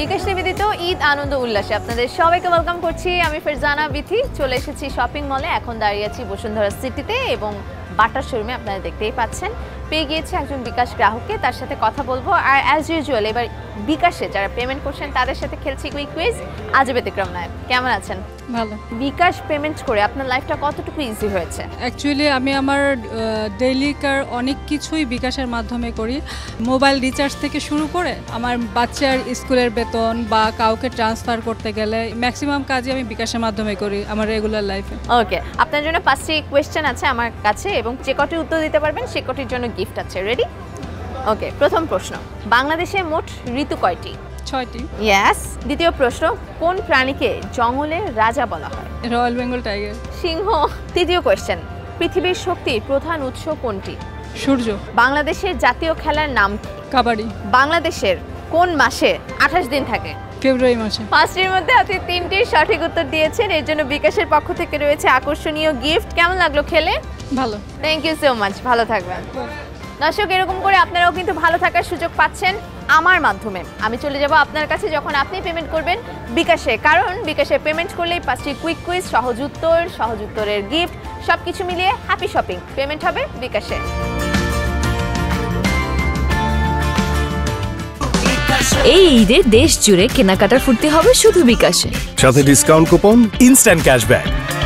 বিকাশ নিবেদিত ঈদ আনন্দ উল্লাসে আপনাদের সবাইকে ওয়েলকাম করছি। আমি ফেরজানা বিথি চলে এসেছি শপিং মলে। এখন দাঁড়িয়ে আছি বসুন্ধরা সিটিতে এবং বাটার শোরুমে। আপনারা দেখতেই পাচ্ছেন পেয়ে গিয়েছে একজন বিকাশ গ্রাহককে, তার সাথে কথা বলবো। আর অ্যাজ ইউজুয়াল এবার বিকাশে যারা পেমেন্ট করছেন তাদের সাথে খেলছি কুইক কুইজ। আজ ব্যতিক্রম নয়। কেমন আছেন? ভালো। বিকাশ পেমেন্ট করে আপনার লাইফটা কতটুকু ইজি হয়েছে? অ্যাকচুয়ালি আমি আমার ডেইলিকার অনেক কিছুই বিকাশের মাধ্যমে করি। মোবাইল রিচার্জ থেকে শুরু করে আমার বাচ্চার স্কুলের বেতন বা কাউকে ট্রান্সফার করতে গেলে ম্যাক্সিমাম কাজই আমি বিকাশের মাধ্যমে করি আমার রেগুলার লাইফে। ওকে, আপনার জন্য 5টি কোয়েশ্চেন আছে আমার কাছে এবং যে কটি উত্তর দিতে পারবেন সে কটির জন্য গিফট আছে। রেডি? ওকে, প্রথম প্রশ্ন, বাংলাদেশে মোট ঋতু কয়টি? 6টি। ইয়েস। দ্বিতীয় প্রশ্ন, কোন প্রাণীকে জঙ্গলের রাজা বলা হয়? রয়্যাল বেঙ্গল টাইগার, সিংহ। তৃতীয় কোশ্চেন, পৃথিবীর শক্তির প্রধান উৎস কোনটি? সূর্য। বাংলাদেশের জাতীয় খেলার নাম? কাবাডি। বাংলাদেশের কোন মাসে 28 দিন থাকে? ফেব্রুয়ারি মাসে। 5টির মধ্যে আপনি 3টির সঠিক উত্তর দিয়েছেন, এর জন্য বিকাশের পক্ষ থেকে রয়েছে আকর্ষণীয় গিফট। কেমন লাগলো খেলে? ভালো। থ্যাংক ইউ সো মাচ, ভালো থাকবেন। দর্শক, এরকম করে আপনারাও কিন্তু ভালো থাকার সুযোগ পাচ্ছেন আমার মাধ্যমে। আমি চলে যাব আপনার কাছে যখন আপনি পেমেন্ট করবেন বিকাশে, কারণ বিকাশে পেমেন্ট করলেই 5টি কুইক কুইজ, সহজ উত্তর, সহজ উত্তরের গিফট, সব কিছু মিলিয়ে হ্যাপি শপিং। পেমেন্ট হবে বিকাশে। এই ঈদে দেশ জুড়ে কেনাকাটা ফুটতে হবে শুধু বিকাশে, সাথে ডিসকাউন্ট কুপন, ইনস্ট্যান্ট ক্যাশব্যাক।